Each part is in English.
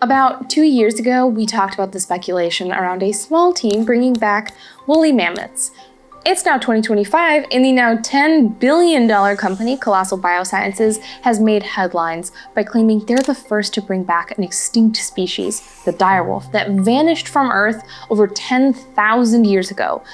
About 2 years ago, we talked about the speculation around a small team bringing back woolly mammoths. It's now 2025, and the now $10 billion company Colossal Biosciences has made headlines by claiming they're the first to bring back an extinct species, the direwolf, that vanished from Earth over 10,000 years ago.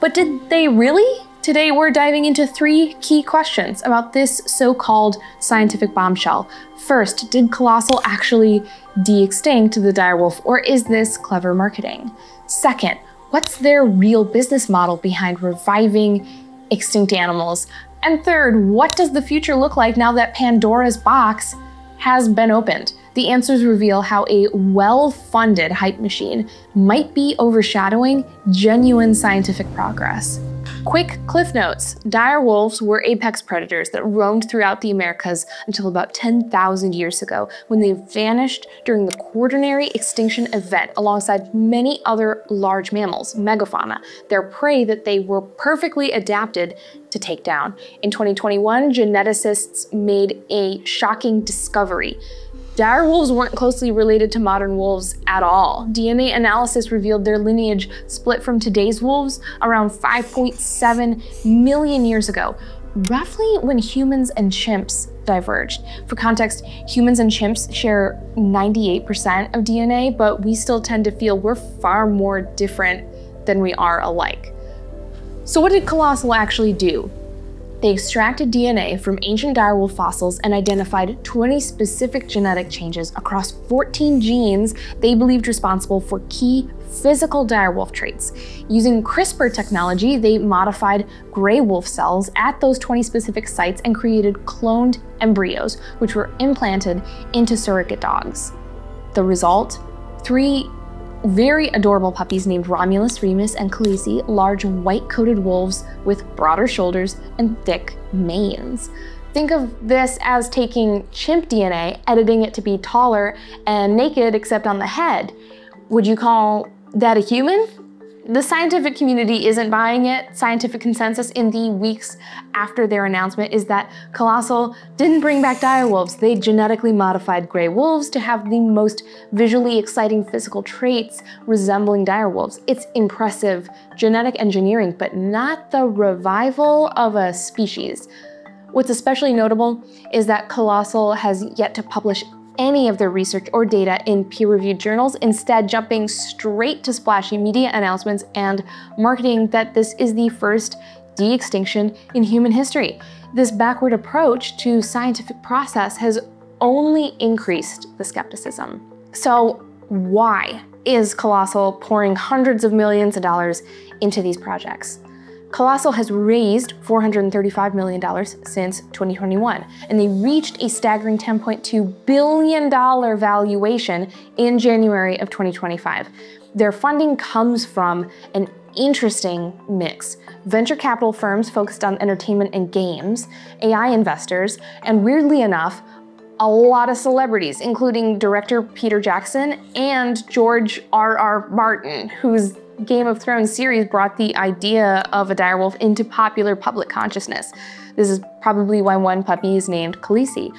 But did they really? Today, we're diving into three key questions about this so-called scientific bombshell. First, did Colossal actually de-extinct the direwolf, or is this clever marketing? Second, what's their real business model behind reviving extinct animals? And third, what does the future look like now that Pandora's box has been opened? The answers reveal how a well-funded hype machine might be overshadowing genuine scientific progress. Quick cliff notes. Direwolves were apex predators that roamed throughout the Americas until about 10,000 years ago, when they vanished during the Quaternary extinction event alongside many other large mammals, megafauna, their prey that they were perfectly adapted to take down. In 2021, geneticists made a shocking discovery. Direwolves weren't closely related to modern wolves at all. DNA analysis revealed their lineage split from today's wolves around 5.7 million years ago, roughly when humans and chimps diverged. For context, humans and chimps share 98% of DNA, but we still tend to feel we're far more different than we are alike. So what did Colossal actually do? They extracted DNA from ancient direwolf fossils and identified 20 specific genetic changes across 14 genes they believed responsible for key physical direwolf traits. Using CRISPR technology, they modified gray wolf cells at those 20 specific sites and created cloned embryos, which were implanted into surrogate dogs. The result? Three very adorable puppies named Romulus, Remus, and Khaleesi, large white-coated wolves with broader shoulders and thick manes. Think of this as taking chimp DNA, editing it to be taller and naked except on the head. Would you call that a human? The scientific community isn't buying it. Scientific consensus in the weeks after their announcement is that Colossal didn't bring back direwolves. They genetically modified gray wolves to have the most visually exciting physical traits resembling direwolves. It's impressive genetic engineering, but not the revival of a species. What's especially notable is that Colossal has yet to publish any of their research or data in peer-reviewed journals, instead jumping straight to splashy media announcements and marketing that this is the first de-extinction in human history. This backward approach to scientific process has only increased the skepticism. So why is Colossal pouring hundreds of millions of dollars into these projects? Colossal has raised $435 million since 2021, and they reached a staggering $10.2 billion valuation in January of 2025. Their funding comes from an interesting mix. Venture capital firms focused on entertainment and games, AI investors, and weirdly enough, a lot of celebrities, including director Peter Jackson and George R.R. Martin, who's Game of Thrones series brought the idea of a direwolf into popular public consciousness. This is probably why one puppy is named Khaleesi.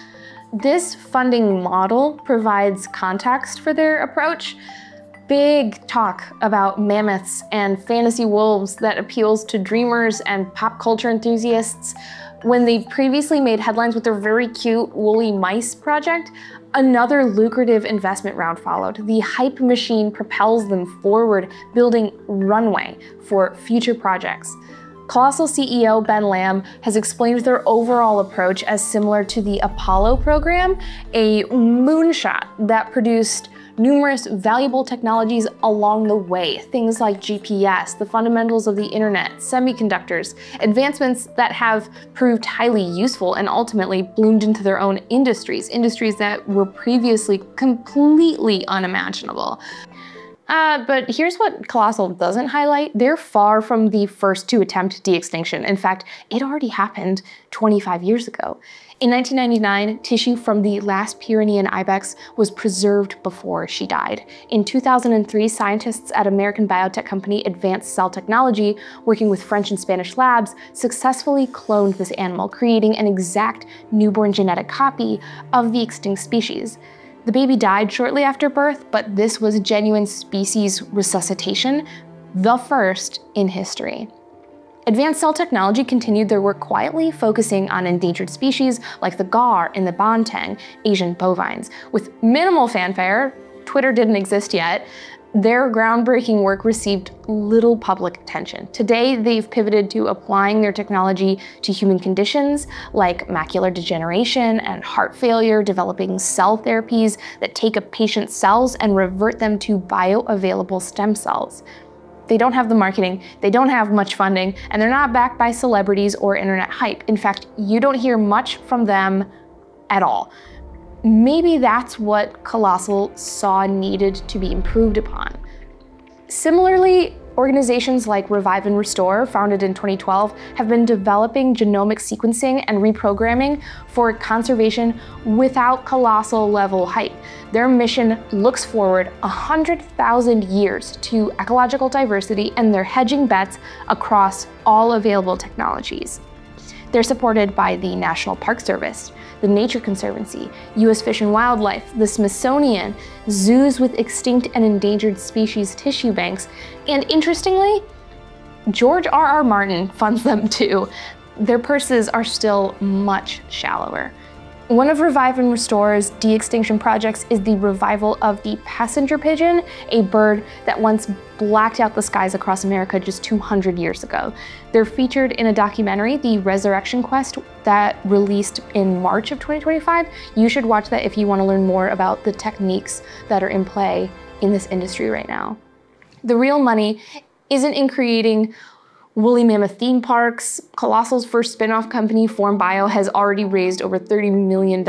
This funding model provides context for their approach. Big talk about mammoths and fantasy wolves that appeals to dreamers and pop culture enthusiasts. When they previously made headlines with their very cute woolly mice project, another lucrative investment round followed. The hype machine propels them forward, building runway for future projects. Colossal CEO Ben Lamm has explained their overall approach as similar to the Apollo program, a moonshot that produced numerous valuable technologies along the way, things like GPS, the fundamentals of the internet, semiconductors, advancements that have proved highly useful and ultimately bloomed into their own industries, industries that were previously completely unimaginable. But here's what Colossal doesn't highlight. They're far from the first to attempt de-extinction. In fact, it already happened 25 years ago. In 1999, tissue from the last Pyrenean ibex was preserved before she died. In 2003, scientists at American biotech company Advanced Cell Technology, working with French and Spanish labs, successfully cloned this animal, creating an exact newborn genetic copy of the extinct species. The baby died shortly after birth, but this was genuine species resuscitation, the first in history. Advanced Cell Technology continued their work quietly, focusing on endangered species like the gar and the banteng, Asian bovines. With minimal fanfare, Twitter didn't exist yet, their groundbreaking work received little public attention. Today, they've pivoted to applying their technology to human conditions like macular degeneration and heart failure, developing cell therapies that take a patient's cells and revert them to bioavailable stem cells. They don't have the marketing, they don't have much funding, and they're not backed by celebrities or internet hype. In fact, you don't hear much from them at all. Maybe that's what Colossal saw needed to be improved upon. Similarly, organizations like Revive and Restore, founded in 2012, have been developing genomic sequencing and reprogramming for conservation without Colossal level hype. Their mission looks forward 100,000 years to ecological diversity, and they're hedging bets across all available technologies. They're supported by the National Park Service, the Nature Conservancy, U.S. Fish and Wildlife, the Smithsonian, zoos with extinct and endangered species tissue banks, and interestingly, George R.R. Martin funds them too. Their purses are still much shallower. One of Revive and Restore's de-extinction projects is the revival of the passenger pigeon, a bird that once blacked out the skies across America just 200 years ago. They're featured in a documentary, The Resurrection Quest, that released in March of 2025. You should watch that if you want to learn more about the techniques that are in play in this industry right now. The real money isn't in creating woolly mammoth theme parks. Colossal's first spin-off company, Form Bio, has already raised over $30 million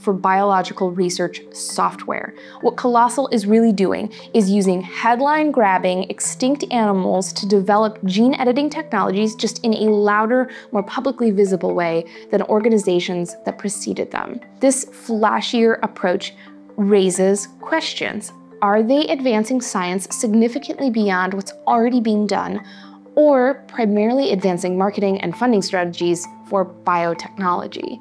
for biological research software. What Colossal is really doing is using headline-grabbing extinct animals to develop gene editing technologies, just in a louder, more publicly visible way than organizations that preceded them. This flashier approach raises questions. Are they advancing science significantly beyond what's already being done, or primarily advancing marketing and funding strategies for biotechnology?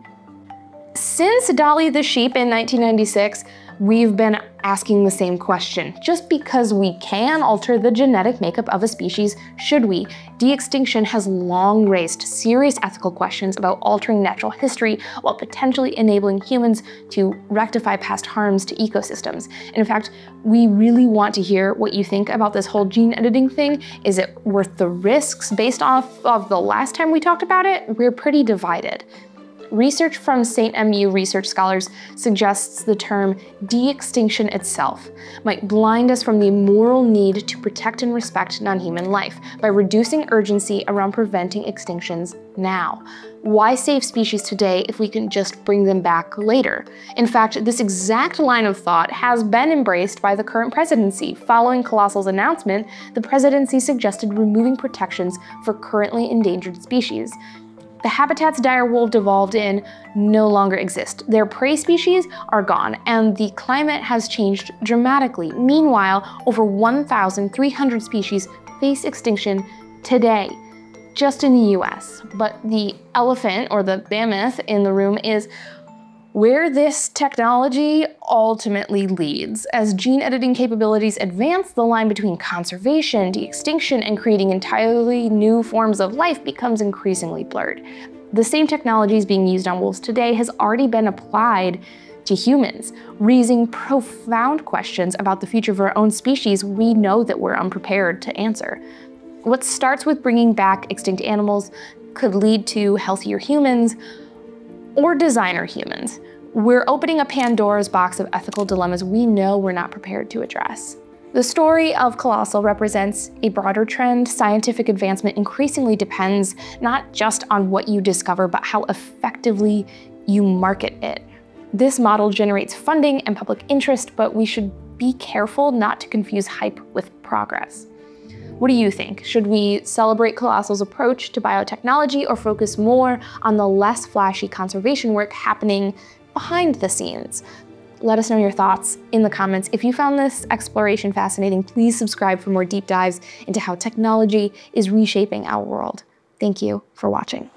Since Dolly the Sheep in 1996, we've been asking the same question. Just because we can alter the genetic makeup of a species, should we? De-extinction has long raised serious ethical questions about altering natural history while potentially enabling humans to rectify past harms to ecosystems. And in fact, we really want to hear what you think about this whole gene editing thing. Is it worth the risks based off of the last time we talked about it? We're pretty divided. Research from St. MU research scholars suggests the term de-extinction itself might blind us from the moral need to protect and respect non-human life by reducing urgency around preventing extinctions now. Why save species today if we can just bring them back later? In fact, this exact line of thought has been embraced by the current presidency. Following Colossal's announcement, the presidency suggested removing protections for currently endangered species. The habitats dire wolves evolved in no longer exist. Their prey species are gone, and the climate has changed dramatically. Meanwhile, over 1,300 species face extinction today, just in the US. But the elephant, or the mammoth in the room, is where this technology ultimately leads. As gene editing capabilities advance, the line between conservation, de-extinction, and creating entirely new forms of life becomes increasingly blurred. The same technologies being used on wolves today has already been applied to humans, raising profound questions about the future of our own species we know that we're unprepared to answer. What starts with bringing back extinct animals could lead to healthier humans, or designer humans. We're opening a Pandora's box of ethical dilemmas we know we're not prepared to address. The story of Colossal represents a broader trend. Scientific advancement increasingly depends not just on what you discover, but how effectively you market it. This model generates funding and public interest, but we should be careful not to confuse hype with progress. What do you think? Should we celebrate Colossal's approach to biotechnology, or focus more on the less flashy conservation work happening behind the scenes? Let us know your thoughts in the comments. If you found this exploration fascinating, please subscribe for more deep dives into how technology is reshaping our world. Thank you for watching.